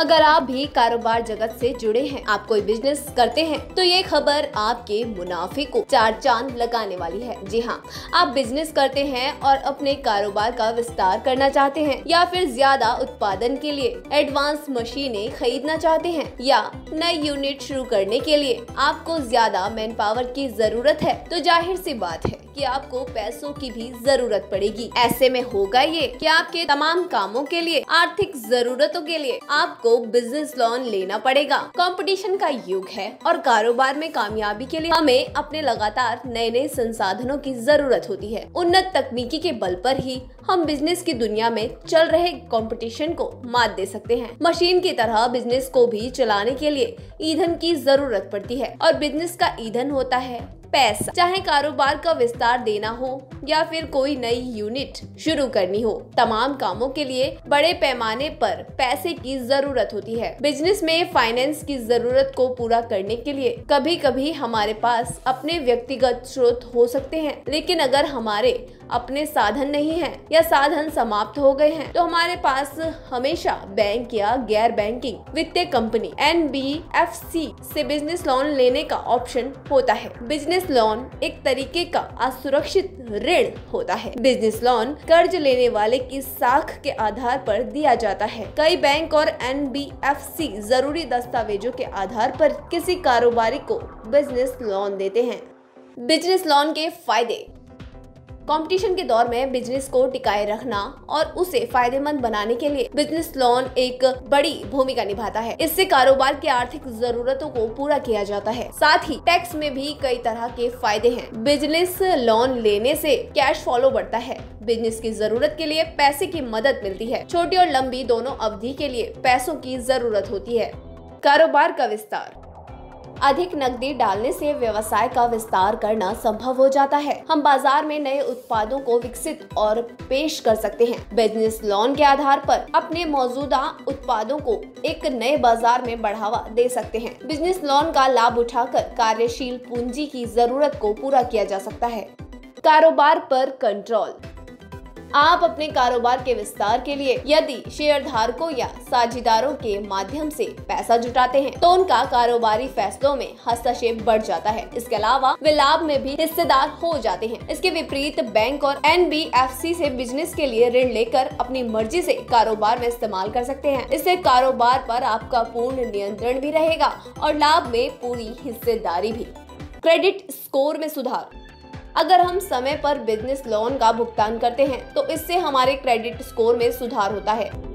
अगर आप भी कारोबार जगत से जुड़े हैं, आप कोई बिजनेस करते हैं तो ये खबर आपके मुनाफे को चार चांद लगाने वाली है। जी हाँ, आप बिजनेस करते हैं और अपने कारोबार का विस्तार करना चाहते हैं या फिर ज्यादा उत्पादन के लिए एडवांस मशीनें खरीदना चाहते हैं या नई यूनिट शुरू करने के लिए आपको ज्यादा मैन पावर की जरूरत है, तो जाहिर सी बात है कि आपको पैसों की भी जरूरत पड़ेगी। ऐसे में होगा ये कि आपके तमाम कामों के लिए, आर्थिक जरूरतों के लिए आपको बिजनेस लोन लेना पड़ेगा। कंपटीशन का युग है और कारोबार में कामयाबी के लिए हमें अपने लगातार नए नए संसाधनों की जरूरत होती है। उन्नत तकनीकी के बल पर ही हम बिजनेस की दुनिया में चल रहे कंपटीशन को मात दे सकते हैं। मशीन की तरह बिजनेस को भी चलाने के लिए ईंधन की जरूरत पड़ती है और बिजनेस का ईंधन होता है पैसा। चाहे कारोबार का विस्तार देना हो या फिर कोई नई यूनिट शुरू करनी हो, तमाम कामों के लिए बड़े पैमाने पर पैसे की जरूरत होती है। बिजनेस में फाइनेंस की जरूरत को पूरा करने के लिए कभी कभी हमारे पास अपने व्यक्तिगत स्रोत हो सकते हैं, लेकिन अगर हमारे अपने साधन नहीं है या साधन समाप्त हो गए हैं तो हमारे पास हमेशा बैंक या गैर बैंकिंग वित्तीय कंपनी NBFC से बिजनेस लोन लेने का ऑप्शन होता है। बिजनेस लोन एक तरीके का असुरक्षित ऋण होता है। बिजनेस लोन कर्ज लेने वाले की साख के आधार पर दिया जाता है। कई बैंक और NBFC जरूरी दस्तावेजों के आधार पर किसी कारोबारी को बिजनेस लोन देते हैं। बिजनेस लोन के फायदे। कंपटीशन के दौर में बिजनेस को टिकाए रखना और उसे फायदेमंद बनाने के लिए बिजनेस लोन एक बड़ी भूमिका निभाता है। इससे कारोबार की आर्थिक जरूरतों को पूरा किया जाता है। साथ ही टैक्स में भी कई तरह के फायदे हैं। बिजनेस लोन लेने से कैश फ्लो बढ़ता है। बिजनेस की जरूरत के लिए पैसे की मदद मिलती है। छोटी और लंबी दोनों अवधि के लिए पैसों की जरूरत होती है। कारोबार का विस्तार। अधिक नकदी डालने से व्यवसाय का विस्तार करना संभव हो जाता है। हम बाजार में नए उत्पादों को विकसित और पेश कर सकते हैं। बिजनेस लोन के आधार पर अपने मौजूदा उत्पादों को एक नए बाजार में बढ़ावा दे सकते हैं। बिजनेस लोन का लाभ उठाकर कार्यशील पूंजी की जरूरत को पूरा किया जा सकता है। कारोबार पर कंट्रोल। आप अपने कारोबार के विस्तार के लिए यदि शेयरधारकों या साझेदारों के माध्यम से पैसा जुटाते हैं तो उनका कारोबारी फैसलों में हस्तक्षेप बढ़ जाता है। इसके अलावा वे लाभ में भी हिस्सेदार हो जाते हैं। इसके विपरीत बैंक और NBFC से बिजनेस के लिए ऋण लेकर अपनी मर्जी से कारोबार में इस्तेमाल कर सकते हैं। इससे कारोबार पर आपका पूर्ण नियंत्रण भी रहेगा और लाभ में पूरी हिस्सेदारी भी। क्रेडिट स्कोर में सुधार। अगर हम समय पर बिजनेस लोन का भुगतान करते हैं तो इससे हमारे क्रेडिट स्कोर में सुधार होता है।